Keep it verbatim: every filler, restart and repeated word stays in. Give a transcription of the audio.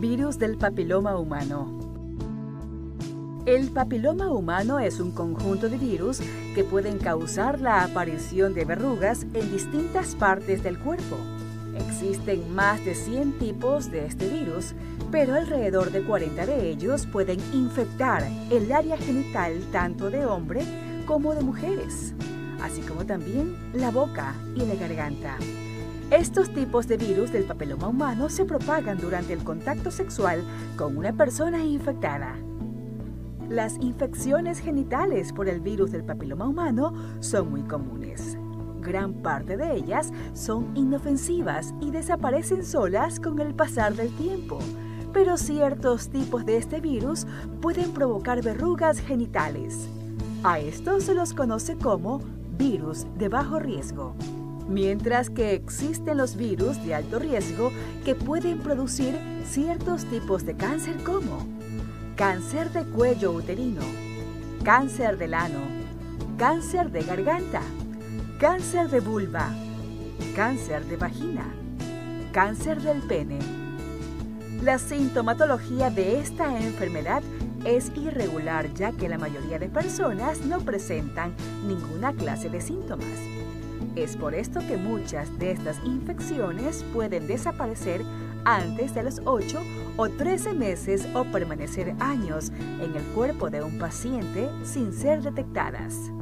Virus del papiloma humano. El papiloma humano es un conjunto de virus que pueden causar la aparición de verrugas en distintas partes del cuerpo. Existen más de cien tipos de este virus, pero alrededor de cuarenta de ellos pueden infectar el área genital tanto de hombre como de mujeres, así como también la boca y la garganta. Estos tipos de virus del papiloma humano se propagan durante el contacto sexual con una persona infectada. Las infecciones genitales por el virus del papiloma humano son muy comunes. Gran parte de ellas son inofensivas y desaparecen solas con el pasar del tiempo, pero ciertos tipos de este virus pueden provocar verrugas genitales. A estos se los conoce como virus de bajo riesgo. Mientras que existen los virus de alto riesgo que pueden producir ciertos tipos de cáncer como cáncer de cuello uterino, cáncer del ano, cáncer de garganta, cáncer de vulva, cáncer de vagina, cáncer del pene. La sintomatología de esta enfermedad es irregular, ya que la mayoría de personas no presentan ninguna clase de síntomas. Es por esto que muchas de estas infecciones pueden desaparecer antes de los ocho o trece meses o permanecer años en el cuerpo de un paciente sin ser detectadas.